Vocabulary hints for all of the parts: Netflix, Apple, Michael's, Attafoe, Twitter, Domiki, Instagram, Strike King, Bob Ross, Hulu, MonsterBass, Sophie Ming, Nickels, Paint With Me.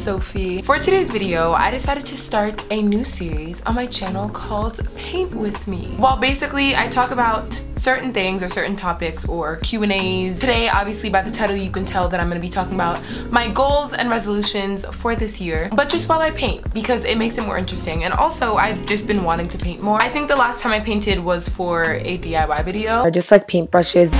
it's Sophie. For today's video, I decided to start a new series on my channel called Paint With Me. Well, basically, I talk about certain things or certain topics or Q&As. Today, obviously by the title you can tell that I'm gonna be talking about my goals and resolutions for this year, but just while I paint because it makes it more interesting. And also I've just been wanting to paint more. I think the last time I painted was for a DIY video. Or just like paintbrushes.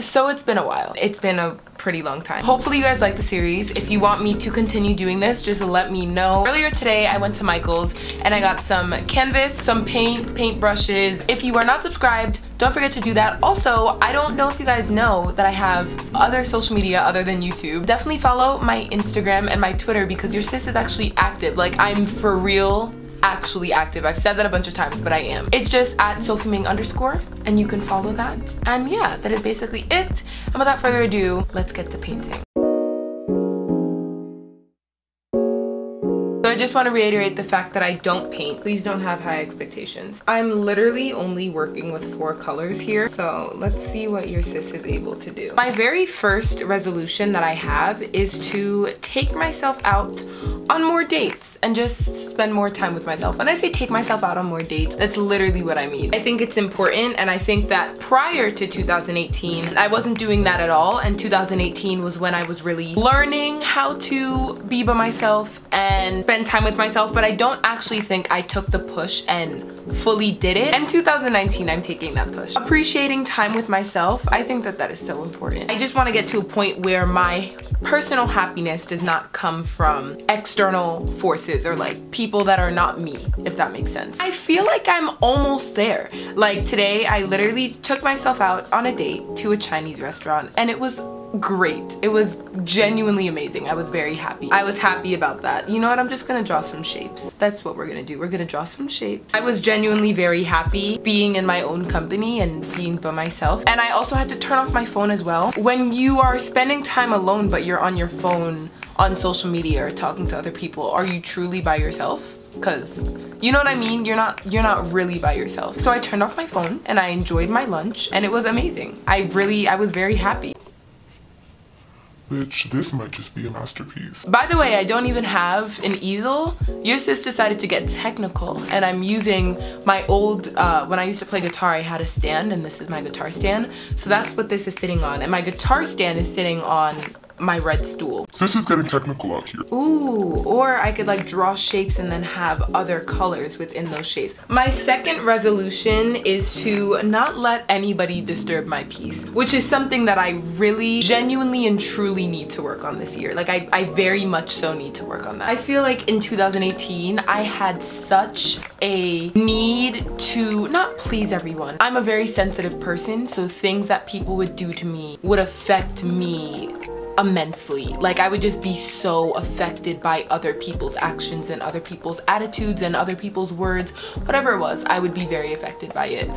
So it's been a while. It's been a pretty long time. Hopefully you guys like the series. If you want me to continue doing this, just let me know. Earlier today I went to Michael's and I got some canvas, some paint brushes. If you are not subscribed, don't forget to do that. Also, I don't know if you guys know that I have other social media other than YouTube. Definitely follow my Instagram and my Twitter because your sis is actually active. Like, I'm for real actually active. I've said that a bunch of times, but I am. It's just at sophieming_, and you can follow that. And yeah, that is basically it. And without further ado, let's get to painting. So I just want to reiterate the fact that I don't paint. Please don't have high expectations. I'm literally only working with 4 colors here. So let's see what your sis is able to do. My very first resolution that I have is to take myself out on more dates and just spend more time with myself. When I say take myself out on more dates, that's literally what I mean. I think it's important, and I think that prior to 2018, I wasn't doing that at all, and 2018 was when I was really learning how to be by myself and spend time with myself, but I don't actually think I took the push and fully did it. In 2019, I'm taking that push. Appreciating time with myself, I think that that is so important. I just want to get to a point where my personal happiness does not come from external forces or like people that are not me, if that makes sense. I feel like I'm almost there. Like today, I literally took myself out on a date to a Chinese restaurant and it was great. It was genuinely amazing. I was very happy. I was happy about that. You know what? I'm just gonna draw some shapes. That's what we're gonna do. We're gonna draw some shapes. I was genuinely very happy being in my own company and being by myself. And I also had to turn off my phone as well. When you are spending time alone but you're on your phone, on social media or talking to other people, are you truly by yourself? Because you know what I mean, you're not really by yourself. So I turned off my phone and I enjoyed my lunch and it was amazing. I was very happy. Bitch, this might just be a masterpiece. By the way, I don't even have an easel. Your sis decided to get technical, and I'm using my old, when I used to play guitar, I had a stand, and this is my guitar stand. So that's what this is sitting on, and my guitar stand is sitting on my red stool. Sis is getting technical out here. Ooh, or I could like draw shapes and then have other colors within those shapes. My second resolution is to not let anybody disturb my peace, which is something that I really genuinely and truly need to work on this year. Like I very much so need to work on that. I feel like in 2018, I had such a need to not please everyone. I'm a very sensitive person, so things that people would do to me would affect me immensely. Like I would just be so affected by other people's actions and other people's attitudes and other people's words, whatever it was, I would be very affected by it.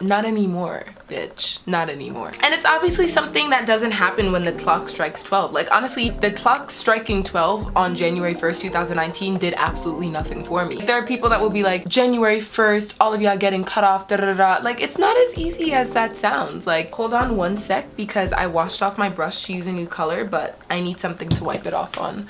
Not anymore, bitch, not anymore. And it's obviously something that doesn't happen when the clock strikes 12. Like honestly, the clock striking 12 on January 1st, 2019 did absolutely nothing for me. There are people that will be like, January 1st, all of y'all getting cut off, da da da. Like it's not as easy as that sounds. Like hold on one sec because I washed off my brush to use a new color, but I need something to wipe it off on.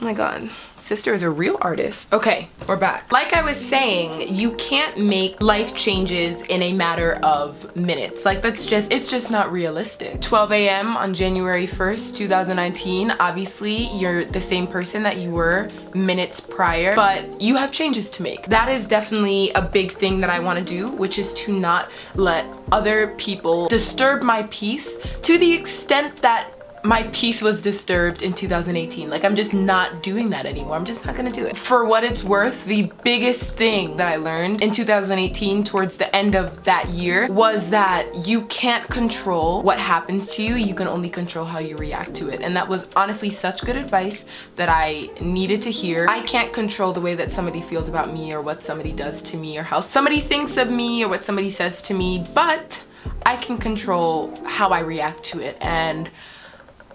Oh my God, sister is a real artist. Okay, we're back. Like I was saying, you can't make life changes in a matter of minutes. Like that's just, it's just not realistic. 12 a.m. on January 1st, 2019, obviously you're the same person that you were minutes prior, but you have changes to make. That is definitely a big thing that I wanna do, which is to not let other people disturb my peace to the extent that my peace was disturbed in 2018. Like I'm just not doing that anymore. I'm just not gonna do it. For what it's worth, the biggest thing that I learned in 2018 towards the end of that year was that you can't control what happens to you. You can only control how you react to it. And that was honestly such good advice that I needed to hear. I can't control the way that somebody feels about me or what somebody does to me or how somebody thinks of me or what somebody says to me, but I can control how I react to it. And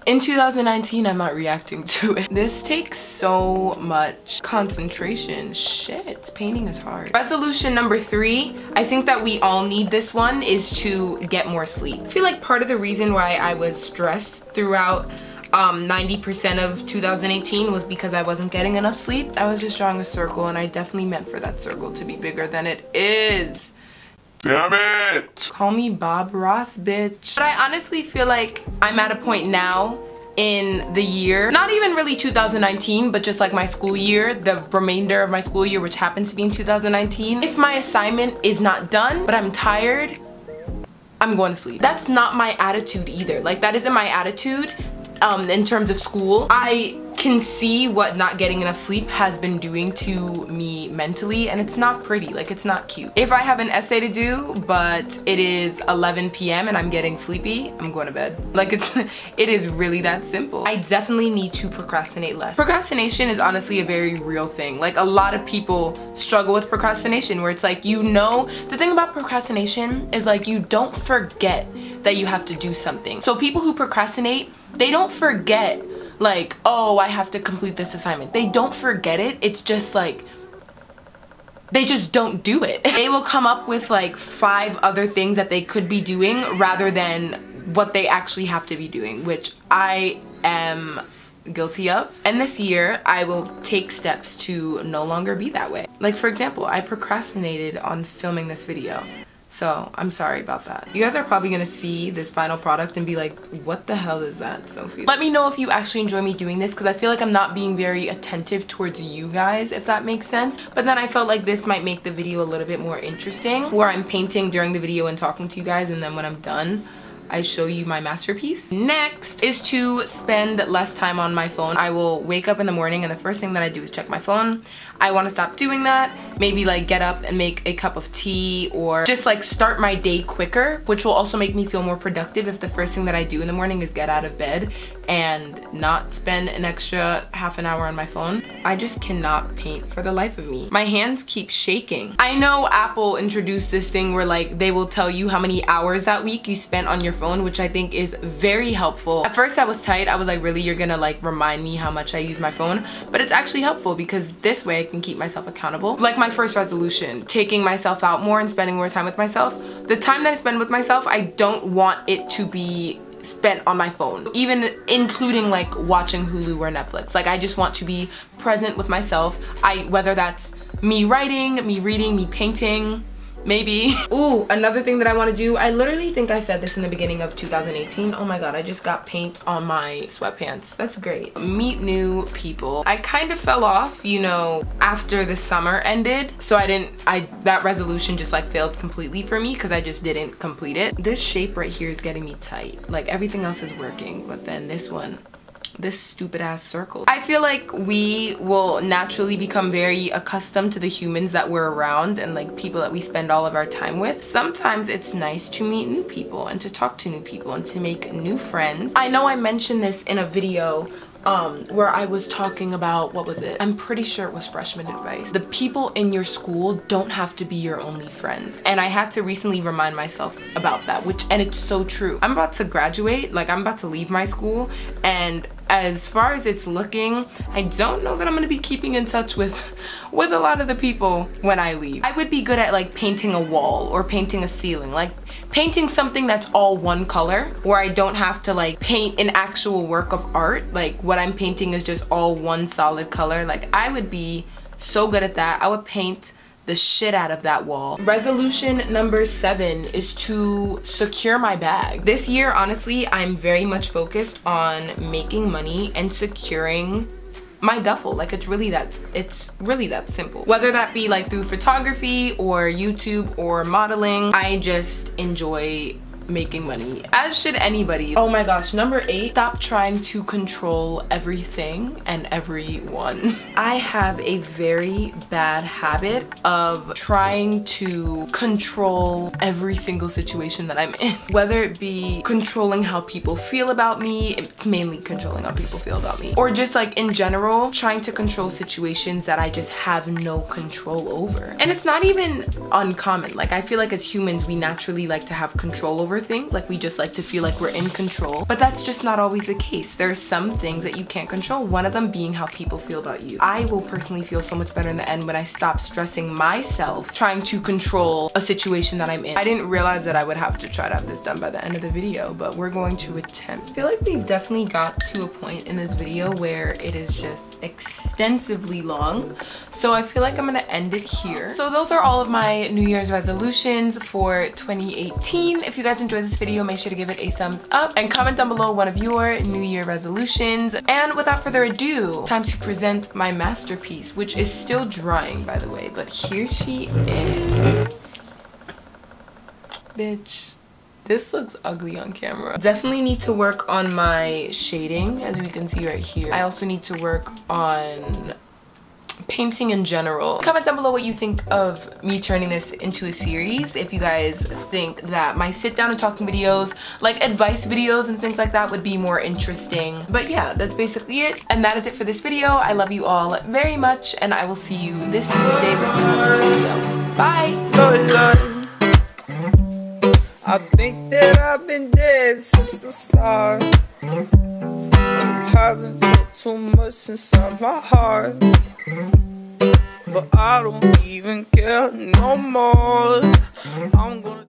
in 2019, I'm not reacting to it. This takes so much concentration. Shit, painting is hard. Resolution number 3, I think that we all need this one, is to get more sleep. I feel like part of the reason why I was stressed throughout 90% of 2018 was because I wasn't getting enough sleep. I was just drawing a circle, and I definitely meant for that circle to be bigger than it is. Damn it! Call me Bob Ross, bitch. But I honestly feel like I'm at a point now in the year, not even really 2019, but just like my school year, the remainder of my school year, which happens to be in 2019. If my assignment is not done, but I'm tired, I'm going to sleep. That's not my attitude either. Like, that isn't my attitude in terms of school. I can see what not getting enough sleep has been doing to me mentally, and it's not pretty. Like, it's not cute. If I have an essay to do, but it is 11 p.m. and I'm getting sleepy, I'm going to bed. Like, it is really that simple. I definitely need to procrastinate less. Procrastination is honestly a very real thing. Like, a lot of people struggle with procrastination, where it's like, you know, the thing about procrastination is like, you don't forget that you have to do something. So people who procrastinate, they don't forget, like, oh, I have to complete this assignment. They don't forget it. It's just like, they just don't do it. They will come up with like 5 other things that they could be doing rather than what they actually have to be doing, which I am guilty of. And this year, I will take steps to no longer be that way. Like, for example, I procrastinated on filming this video. So I'm sorry about that. You guys are probably gonna see this final product and be like, what the hell is that, Sophie? Let me know if you actually enjoy me doing this, because I feel like I'm not being very attentive towards you guys, if that makes sense. But then I felt like this might make the video a little bit more interesting, where I'm painting during the video and talking to you guys, and then when I'm done, I show you my masterpiece. Next is to spend less time on my phone. I will wake up in the morning and the first thing that I do is check my phone. I want to stop doing that. Maybe like get up and make a cup of tea, or just like start my day quicker, which will also make me feel more productive if the first thing that I do in the morning is get out of bed and not spend an extra half an hour on my phone. I just cannot paint for the life of me. My hands keep shaking. I know Apple introduced this thing where like they will tell you how many hours that week you spent on your phone, which I think is very helpful. At first I was tight. I was like, really, you're gonna like remind me how much I use my phone? But it's actually helpful, because this way I can keep myself accountable. Like my first resolution, taking myself out more and spending more time with myself. The time that I spend with myself, I don't want it to be spent on my phone, even including like watching Hulu or Netflix. Like, I just want to be present with myself. Whether that's me writing, me reading, me painting, maybe. Ooh, another thing that I want to do, I literally think I said this in the beginning of 2018. Oh my god, I just got paint on my sweatpants. That's great. Meet new people. I kind of fell off, you know, after the summer ended. So that resolution just like failed completely for me, because I just didn't complete it. This shape right here is getting me tight. Like, everything else is working, but then this one, this stupid ass circle. I feel like we will naturally become very accustomed to the humans that we're around and like people that we spend all of our time with. Sometimes it's nice to meet new people and to talk to new people and to make new friends. I know I mentioned this in a video where I was talking about, what was it? I'm pretty sure it was freshman advice. The people in your school don't have to be your only friends. And I had to recently remind myself about that, and it's so true. I'm about to graduate, like I'm about to leave my school, and as far as it's looking, I don't know that I'm gonna be keeping in touch with a lot of the people when I leave. I would be good at like painting a wall or painting a ceiling, like painting something that's all one color, where I don't have to like paint an actual work of art. Like, what I'm painting is just all one solid color. Like, I would be so good at that. I would paint the shit out of that wall. Resolution number 7 is to secure my bag. This year, honestly, I'm very much focused on making money and securing my duffel. Like, it's really that simple. Whether that be like through photography or YouTube or modeling, I just enjoy making money, as should anybody. Oh my gosh, number 8, stop trying to control everything and everyone. I have a very bad habit of trying to control every single situation that I'm in, whether it be controlling how people feel about me, it's mainly controlling how people feel about me, or just like in general, trying to control situations that I just have no control over. And it's not even uncommon. Like, I feel like as humans, we naturally like to have control over over things. Like we just like to feel like we're in control, but that's just not always the case. There's some things that you can't control, one of them being how people feel about you. I will personally feel so much better in the end when I stop stressing myself trying to control a situation that I'm in. I didn't realize that I would have to try to have this done by the end of the video, but we're going to attempt. I feel like we've definitely got to a point in this video where it is just extensively long, so I feel like I'm gonna end it here. So those are all of my New Year's resolutions for 2018. If you guys enjoyed this video, make sure to give it a thumbs up and comment down below one of your New Year resolutions. And without further ado, time to present my masterpiece, which is still drying, by the way, but here she is. Bitch. This looks ugly on camera. Definitely need to work on my shading, as we can see right here. I also need to work on painting in general. Comment down below what you think of me turning this into a series. If you guys think that my sit down and talking videos, like advice videos and things like that, would be more interesting. But yeah, that's basically it. And that is it for this video. I love you all very much, and I will see you this Tuesday with another video. Bye! I think that I've been dead since the start. I'm having too much inside my heart, but I don't even care no more.